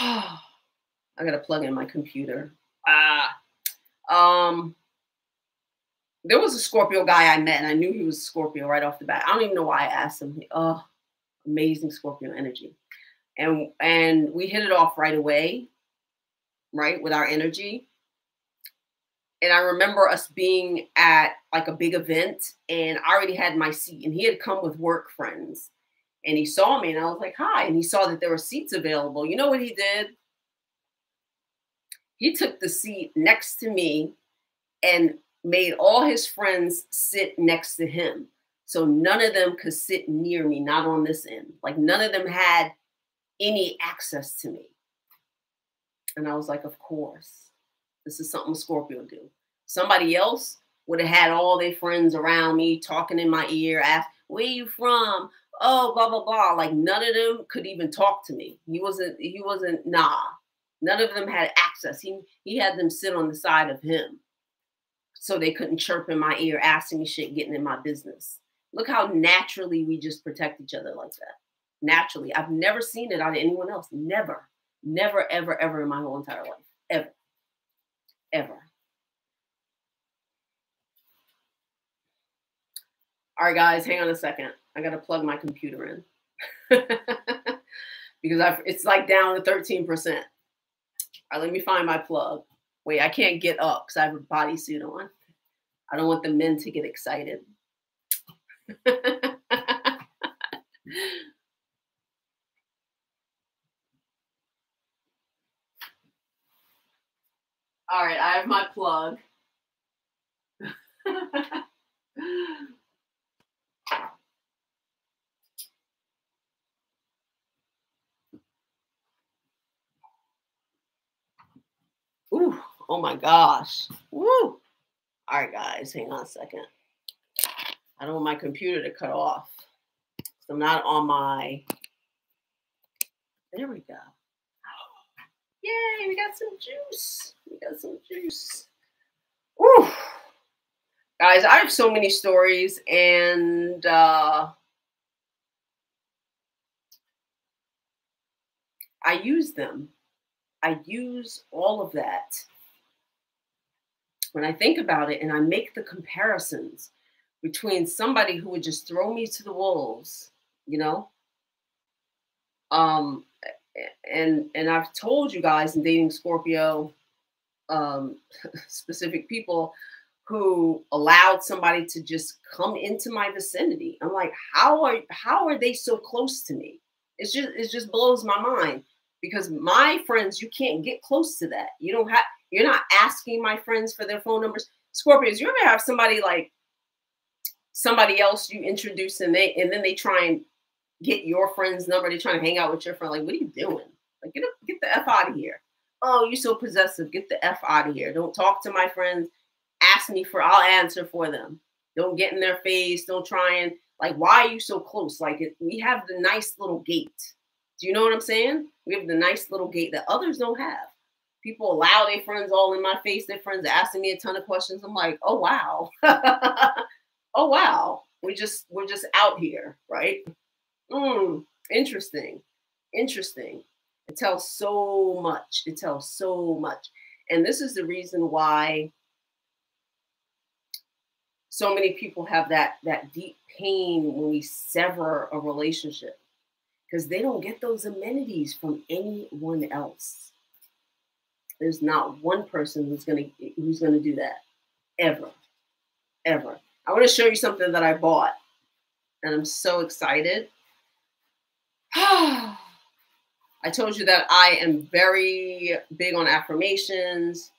I gotta plug in my computer. There was a Scorpio guy I met, and I knew he was Scorpio right off the bat. I don't even know why I asked him. Oh, amazing Scorpio energy, and we hit it off right away, right, with our energy. And I remember us being at like a big event, and I already had my seat, and he had come with work friends, and he saw me, and I was like, hi. And he saw that there were seats available. You know what he did? He took the seat next to me and made all his friends sit next to him. So none of them could sit near me, not on this end. Like none of them had any access to me. And I was like, of course. This is something Scorpio do. Somebody else would have had all their friends around me talking in my ear, ask, where you from? Oh, blah, blah, blah. Like none of them could even talk to me. Nah. None of them had access. He had them sit on the side of him so they couldn't chirp in my ear, asking me shit, getting in my business. Look how naturally we just protect each other like that. Naturally. I've never seen it out of anyone else. Never. Never, ever, ever in my whole entire life. Ever. Ever. All right, guys, hang on a second. I got to plug my computer in because it's like down to 13%. All right, let me find my plug. Wait, I can't get up because I have a bodysuit on. I don't want the men to get excited. All right, I have my plug. Ooh, oh my gosh. Woo. All right, guys, hang on a second. I don't want my computer to cut off. So I'm not on my... There we go. Yay, we got some juice. We got some juice. Ooh. Guys, I have so many stories, and I use them. I use all of that when I think about it, and I make the comparisons between somebody who would just throw me to the wolves, you know? And I've told you guys in Dating Scorpio, specific people who allowed somebody to just come into my vicinity. I'm like, how are they so close to me? It just blows my mind, because my friends, you can't get close to that. You're not asking my friends for their phone numbers. Scorpios, you ever have somebody like somebody else you introduce, and then they try and get your friend's number? They're trying to hang out with your friend. Like, what are you doing? Like, get the F out of here. Oh, you're so possessive. Get the F out of here. Don't talk to my friends. Ask me for, I'll answer for them. Don't get in their face. Don't try and, like, why are you so close? Like, we have the nice little gate. Do you know what I'm saying? We have the nice little gate that others don't have. People allow their friends all in my face. Their friends are asking me a ton of questions. I'm like, oh, wow. Oh, wow. We're just out here, right? Interesting. Interesting. It tells so much. It tells so much. And this is the reason why so many people have that deep pain when we sever a relationship, because they don't get those amenities from anyone else. There's not one person who's gonna do that ever, ever. I want to show you something that I bought, and I'm so excited. I told you that I am very big on affirmations,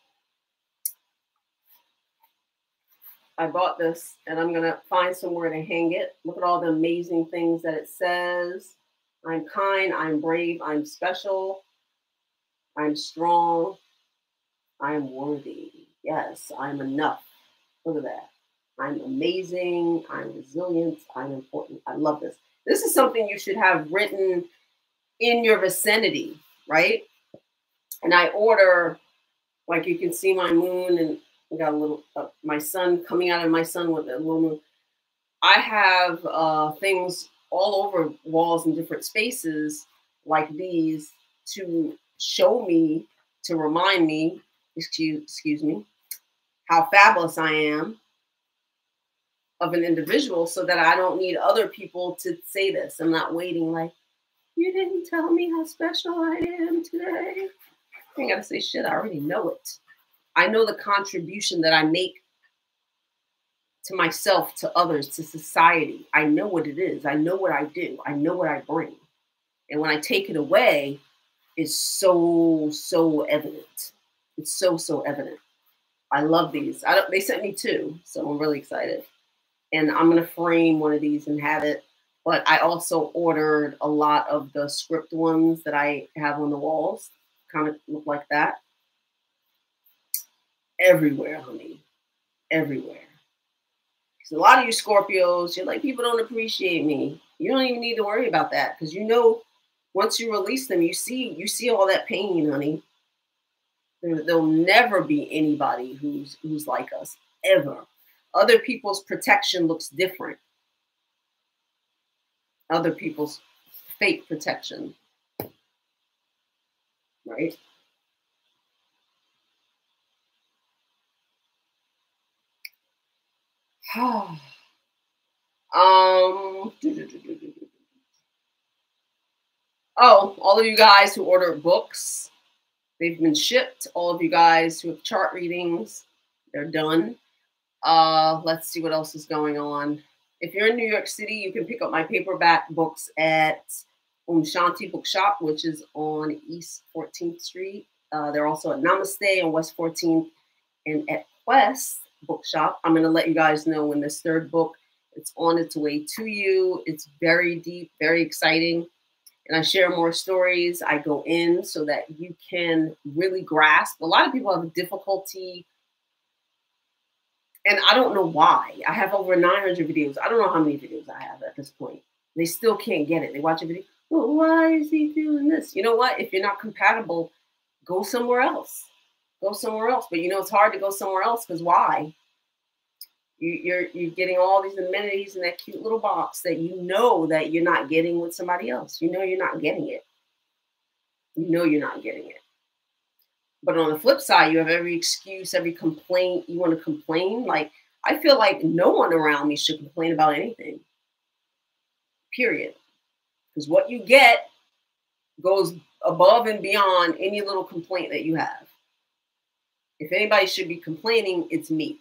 I bought this and I'm going to find somewhere to hang it. Look at all the amazing things that it says. I'm kind, I'm brave, I'm special, I'm strong, I'm worthy. Yes, I'm enough. Look at that. I'm amazing, I'm resilient, I'm important. I love this. This is something you should have written in your vicinity, right? And I order, like you can see my moon, and I got a little, my sun coming out of my sun with a little moon. I have things all over walls in different spaces like these to show me, to remind me, excuse me, how fabulous I am of an individual, so that I don't need other people to say this. I'm not waiting like, you didn't tell me how special I am today. I ain't gotta say shit, I already know it. I know the contribution that I make to myself, to others, to society. I know what it is. I know what I do. I know what I bring. And when I take it away, it's so, so evident. It's so, so evident. I love these. They sent me two, so I'm really excited. And I'm going to frame one of these and have it. But I also ordered a lot of the script ones that I have on the walls. Kind of look like that. Everywhere, honey. Everywhere. Because a lot of you Scorpios, you're like, people don't appreciate me. You don't even need to worry about that. Because you know, once you release them, you see all that pain, honey. There'll never be anybody who's like us. Ever. Other people's protection looks different. Other people's fake protection, right? Oh, all of you guys who order books, they've been shipped. All of you guys who have chart readings, they're done. Let's see what else is going on. If you're in New York City, you can pick up my paperback books at Aum Shanti Bookshop, which is on East 14th Street. They're also at Namaste on West 14th and at Quest Bookshop. I'm going to let you guys know when this third book is on its way to you. It's very deep, very exciting. And I share more stories. I go in so that you can really grasp. A lot of people have difficulty. And I don't know why. I have over 900 videos. I don't know how many videos I have at this point. They still can't get it. They watch a video. Well, why is he doing this? You know what? If you're not compatible, go somewhere else. Go somewhere else. But you know, it's hard to go somewhere else because why? You're getting all these amenities in that cute little box that you know that you're not getting with somebody else. You know you're not getting it. You know you're not getting it. But on the flip side, you have every excuse, every complaint. You want to complain. Like, I feel like no one around me should complain about anything. Period. Because what you get goes above and beyond any little complaint that you have. If anybody should be complaining, it's me.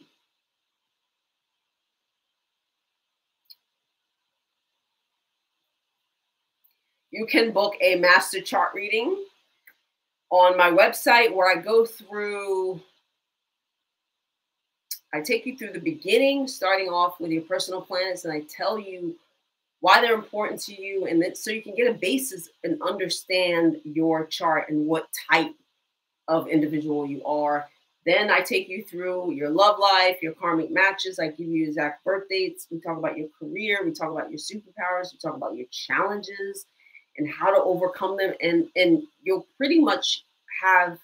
You can book a master chart reading on my website, where I go through, I take you through the beginning, starting off with your personal planets, and I tell you why they're important to you, and then so you can get a basis and understand your chart and what type of individual you are. Then I take you through your love life, your karmic matches. I give you exact birth dates. We talk about your career. We talk about your superpowers. We talk about your challenges and how to overcome them, and you'll pretty much have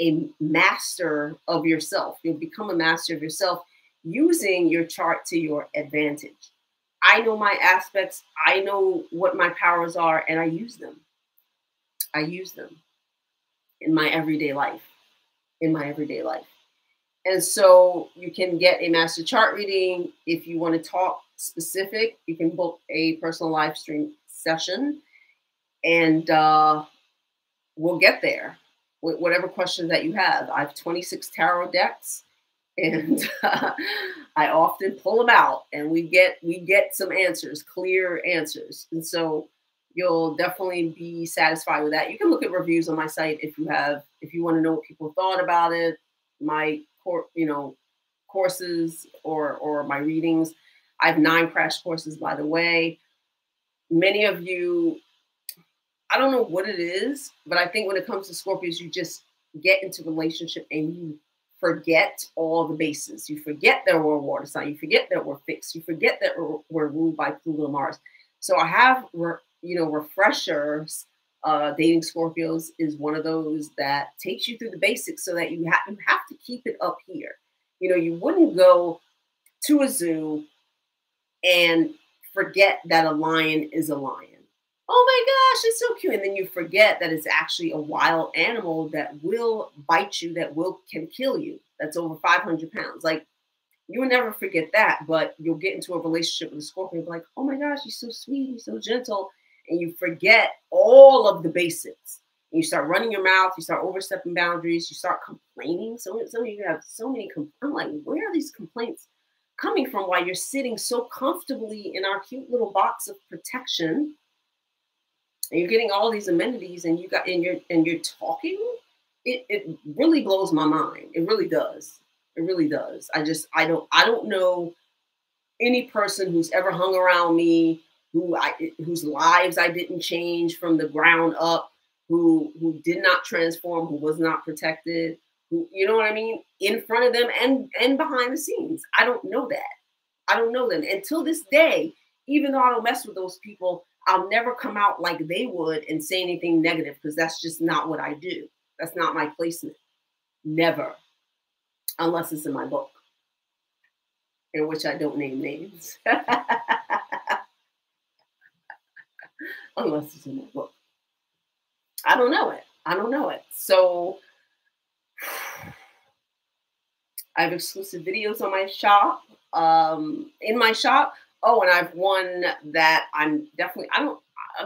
a master of yourself. You'll become a master of yourself using your chart to your advantage. I know my aspects, I know what my powers are, and I use them. I use them in my everyday life, in my everyday life. And so you can get a master chart reading. If you want to talk specific, you can book a personal live stream session. And we'll get there with whatever questions that you have. I have 26 tarot decks, and I often pull them out, and we get some answers, clear answers. And so you'll definitely be satisfied with that. You can look at reviews on my site if you want to know what people thought about it. My courses or my readings. I have 9 crash courses, by the way. Many of you, I don't know what it is, but I think when it comes to Scorpios, you just get into relationship and you forget all the bases. You forget that we're a water sign. You forget that we're fixed. You forget that we're ruled by Pluto and Mars. So I have, refreshers. Dating Scorpios is one of those that takes you through the basics so that you have to keep it up here. You know, you wouldn't go to a zoo and forget that a lion is a lion. Oh my gosh, it's so cute. And then you forget that it's actually a wild animal that will bite you, that can kill you. That's over 500 pounds. Like, you will never forget that, but you'll get into a relationship with a Scorpio and be like, oh my gosh, he's so sweet, he's so gentle. And you forget all of the basics. And you start running your mouth, you start overstepping boundaries, you start complaining. Some of you have so many complaints. I'm like, where are these complaints coming from while you're sitting so comfortably in our cute little box of protection? And you're getting all these amenities, and you're talking. It really blows my mind. It really does. It really does. I don't know any person who's ever hung around me whose lives I didn't change from the ground up, who did not transform, who was not protected, who, you know what I mean, in front of them and behind the scenes. I don't know that. I don't know them until this day. Even though I don't mess with those people, I'll never come out like they would and say anything negative, because that's just not what I do. That's not my placement. Never. Unless it's in my book, in which I don't name names. Unless it's in my book. I don't know it. I don't know it. So I have exclusive videos on my shop, in my shop. Oh, and I have one that I'm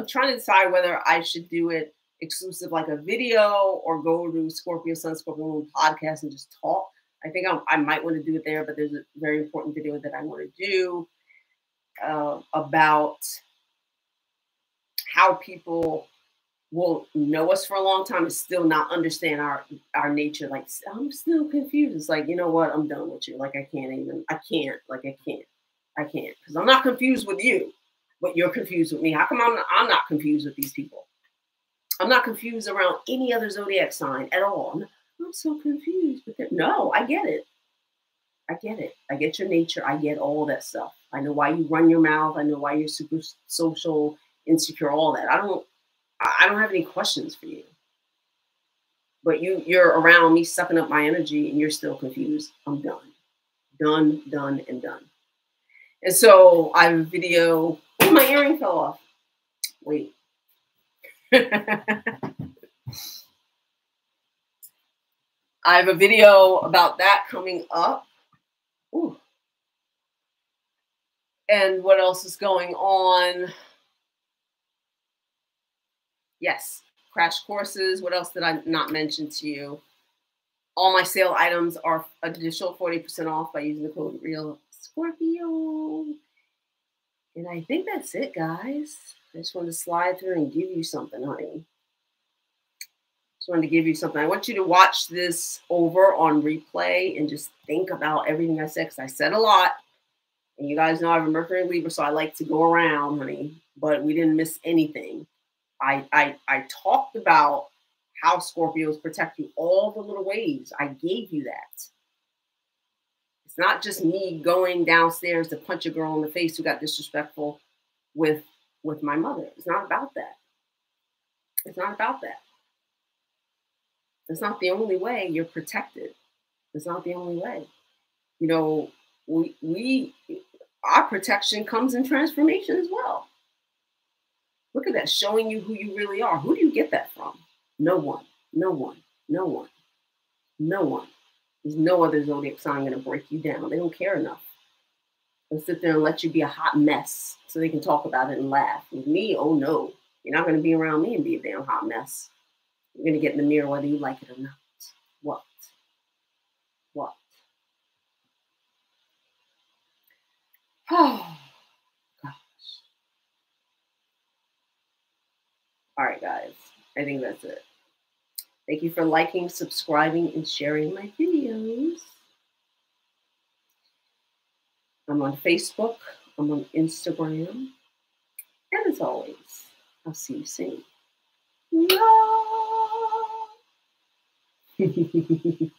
trying to decide whether I should do it exclusive, like a video, or go to Scorpio Sun, Scorpio Moon podcast and just talk. I think I might want to do it there, but there's a very important video that I want to do about how people will know us for a long time and still not understand our nature. Like, I'm still confused. It's like, you know what? I'm done with you. Like, I can't, because I'm not confused with you, but you're confused with me. How come I'm not confused with these people? I'm not confused around any other zodiac sign at all. I'm so confused. But no, I get it. I get it. I get your nature. I get all that stuff. I know why you run your mouth. I know why you're super social, insecure, all that. I don't have any questions for you. But you're around me sucking up my energy, and you're still confused. I'm done. Done, done, and done. And so I have a video. Oh, my earring fell off. Wait. I have a video about that coming up. Ooh. And what else is going on? Yes, crash courses. What else did I not mention to you? All my sale items are an additional 40% off by using the code REAL Scorpio. And I think that's it, guys. I just wanted to slide through and give you something, honey. Just wanted to give you something. I want you to watch this over on replay and just think about everything I said, because I said a lot. And you guys know I have a Mercury in Libra, so I like to go around, honey. But we didn't miss anything. I talked about how Scorpios protect you, all the little ways. I gave you that. It's not just me going downstairs to punch a girl in the face who got disrespectful with my mother. It's not about that. It's not about that. It's not the only way you're protected. It's not the only way. You know, our protection comes in transformation as well. Look at that, showing you who you really are. Who do you get that from? No one. No one. No one. No one. There's no other zodiac sign going to break you down. They don't care enough. They'll sit there and let you be a hot mess so they can talk about it and laugh. With me, oh no. You're not going to be around me and be a damn hot mess. You're going to get in the mirror whether you like it or not. What? What? Oh. All right, guys, I think that's it. Thank you for liking, subscribing, and sharing my videos. I'm on Facebook. I'm on Instagram. And as always, I'll see you soon. Love.